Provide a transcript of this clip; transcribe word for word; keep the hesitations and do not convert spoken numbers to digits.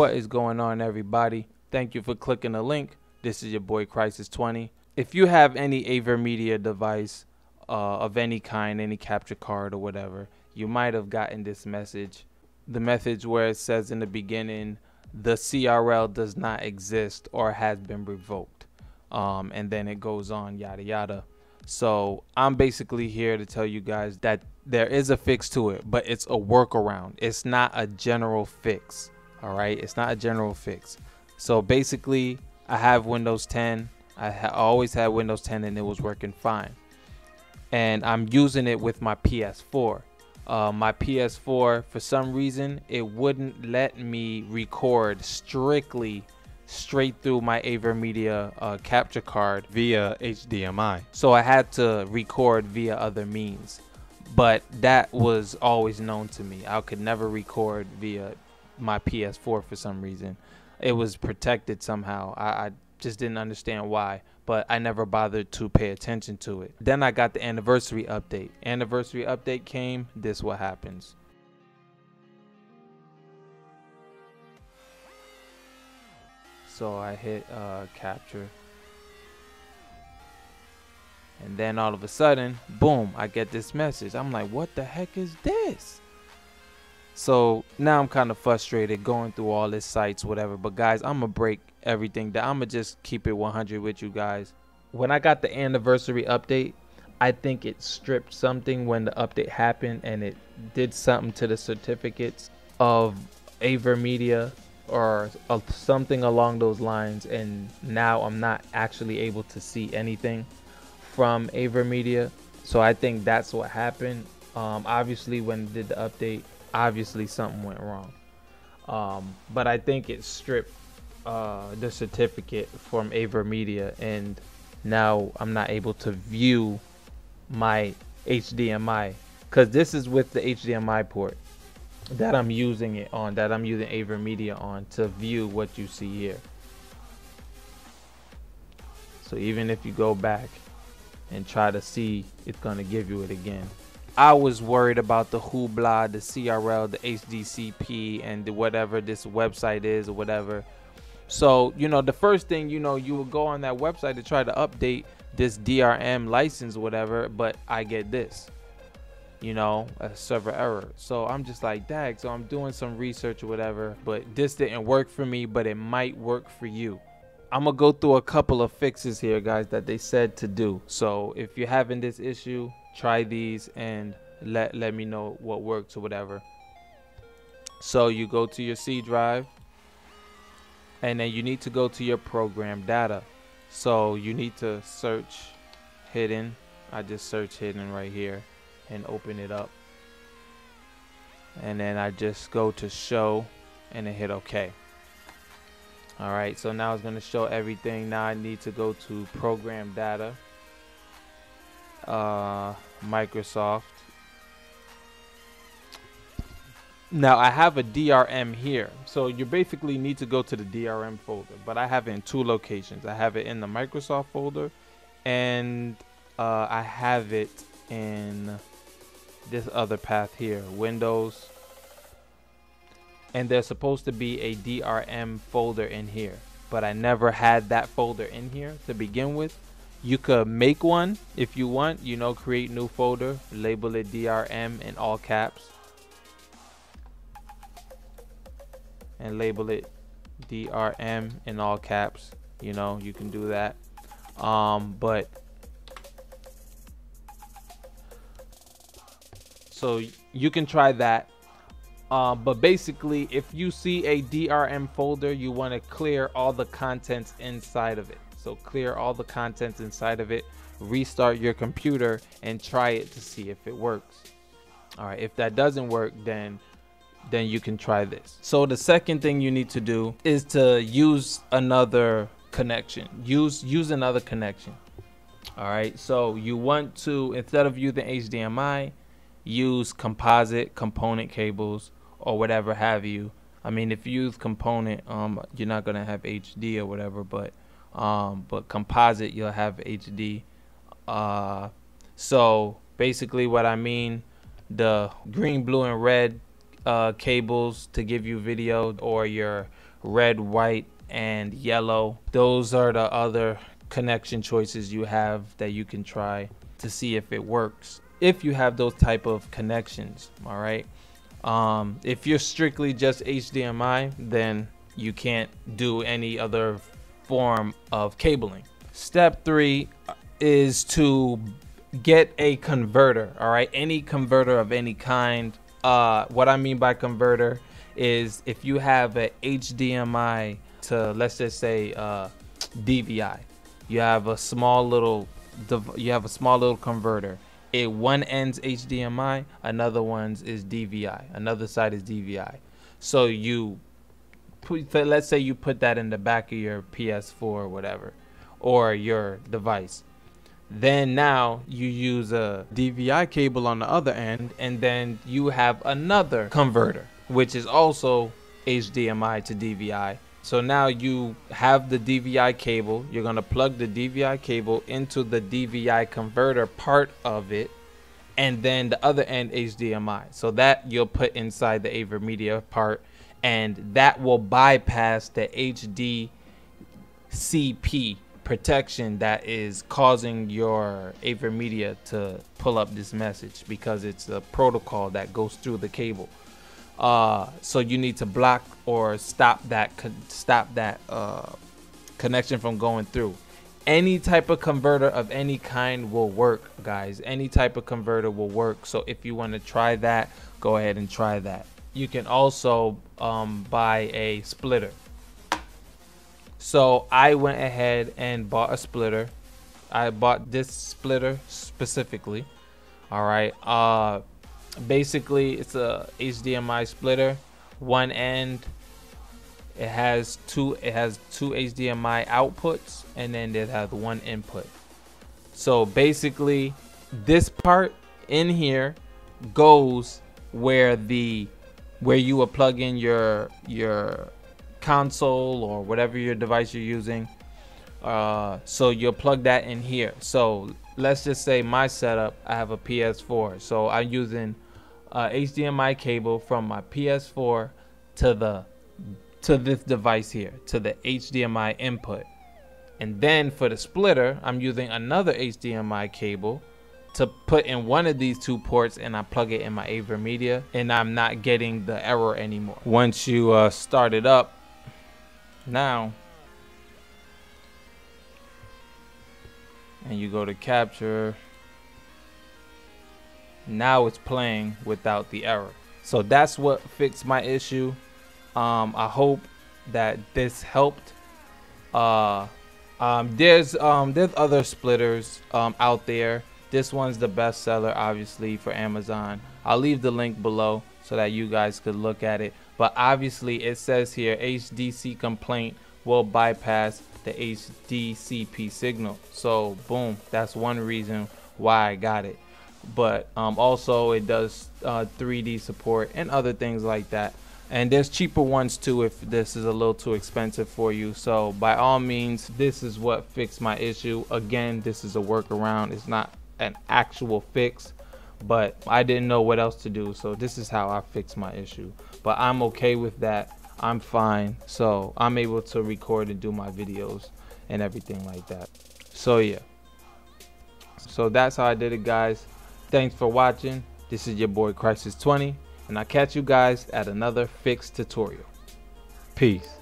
What is going on, everybody? Thank you for clicking the link. This is your boy Kriziz twenty. If you have any AverMedia device uh, of any kind, any capture card or whatever, you might have gotten this message. The message where it says in the beginning, the C R L does not exist or has been revoked. Um, and then it goes on, yada, yada. So I'm basically here to tell you guys that there is a fix to it, but it's a workaround. It's not a general fix. All right, it's not a general fix. So basically, I have Windows ten. I ha always had Windows ten and it was working fine. And I'm using it with my P S four. Uh, my P S four, for some reason, it wouldn't let me record strictly straight through my AverMedia uh, capture card via H D M I. So I had to record via other means. But that was always known to me. I could never record via my P S four for some reason. It was protected somehow. I, I just didn't understand why, but I never bothered to pay attention to it. Then I got the anniversary update. Anniversary update came, this what happens. So I hit uh, capture. And then all of a sudden, boom, I get this message. I'm like, what the heck is this? So now I'm kind of frustrated going through all this sites, whatever. But guys, I'm going to break everything down. I'm going to just keep it one hundred with you guys. When I got the anniversary update, I think it stripped something when the update happened, and it did something to the certificates of AverMedia or something along those lines. And now I'm not actually able to see anything from AverMedia. So I think that's what happened. Um, obviously, when it did the update, obviously something went wrong, um, but I think it stripped uh, the certificate from AverMedia, and now I'm not able to view my H D M I, because this is with the H D M I port that I'm using it on, that I'm using AverMedia on to view what you see here. So even if you go back and try to see, it's going to give you it again. I was worried about the hoopla, the C R L, the H D C P, and the whatever this website is or whatever. So, you know, the first thing, you know, you would go on that website to try to update this D R M license or whatever, but I get this, you know, a server error. So I'm just like, dag, so I'm doing some research or whatever, but this didn't work for me, but it might work for you. I'm going to go through a couple of fixes here, guys, that they said to do. So if you're having this issue, try these and let let me know what works or whatever. So you go to your C drive, and then you need to go to your program data. So you need to search hidden. I just search hidden right here and open it up. And then I just go to show and then hit OK. All right, so now it's going to show everything. Now I need to go to program data. Uh, Microsoft. Now I have a D R M here, so you basically need to go to the D R M folder, but I have it in two locations. I have it in the Microsoft folder, and uh, I have it in this other path here, Windows, and there's supposed to be a D R M folder in here, but I never had that folder in here to begin with. You could make one if you want, you know, create new folder, label it D R M in all caps, and label it D R M in all caps. You know, you can do that. Um, but so you can try that. Uh, but basically, if you see a D R M folder, you want to clear all the contents inside of it. So clear all the contents inside of it, restart your computer, and try it to see if it works. All right, if that doesn't work, then then you can try this. So the second thing you need to do is to use another connection. Use use another connection. All right, so you want to, instead of using H D M I, use composite component cables or whatever have you. I mean, if you use component, um, you're not gonna have H D or whatever, but um but composite you'll have H D. Uh so basically what I mean, the green, blue, and red uh cables to give you video, or your red, white, and yellow. Those are the other connection choices you have that you can try to see if it works, if you have those type of connections. All right. Um, if you're strictly just H D M I, then you can't do any other form of cabling. Step three is to get a converter. All right. Any converter of any kind. Uh, what I mean by converter is if you have a H D M I to, let's just say, uh, D V I, you have a small little, you have a small little converter. It one end's H D M I, another one's is D V I, another side is D V I. So you put, let's say you put that in the back of your P S four or whatever, or your device. Then now you use a D V I cable on the other end, and then you have another converter, which is also H D M I to D V I. So now you have the D V I cable. You're gonna plug the D V I cable into the D V I converter part of it, and then the other end H D M I. So that you'll put inside the AverMedia part, and that will bypass the H D C P protection that is causing your AverMedia to pull up this message, because it's a protocol that goes through the cable. Uh, so you need to block or stop that stop that uh, connection from going through. Any type of converter of any kind will work, guys. Any type of converter will work. So if you want to try that, go ahead and try that. You can also um, buy a splitter. So I went ahead and bought a splitter. I bought this splitter specifically. All right. Uh, basically, it's a H D M I splitter. One end, it has two. It has two H D M I outputs, and then it has one input. So basically, this part in here goes where the where you will plug in your your. console or whatever your device you're using, uh, so you'll plug that in here. So let's just say my setup, I have a P S four, so I'm using uh, H D M I cable from my P S four to the to this device here, to the H D M I input, and then for the splitter I'm using another H D M I cable to put in one of these two ports, and I plug it in my AverMedia, and I'm not getting the error anymore. Once you uh, start it up, now, and you go to capture, now it's playing without the error. So that's what fixed my issue. Um, I hope that this helped. Uh, um, there's, um, there's other splitters um, out there. This one's the best seller, obviously, for Amazon. I'll leave the link below so that you guys could look at it. But obviously, it says here, H D C complaint will bypass the H D C P signal. So, boom, that's one reason why I got it. But um, also, it does uh, three D support and other things like that. And there's cheaper ones, too, if this is a little too expensive for you. So, by all means, this is what fixed my issue. Again, this is a workaround. It's not an actual fix, but I didn't know what else to do, so this is how I fixed my issue. But I'm okay with that. I'm fine, so I'm able to record and do my videos and everything like that. So yeah, so that's how I did it, guys. Thanks for watching. This is your boy Kriziz twenty, and I'll catch you guys at another fix tutorial. Peace.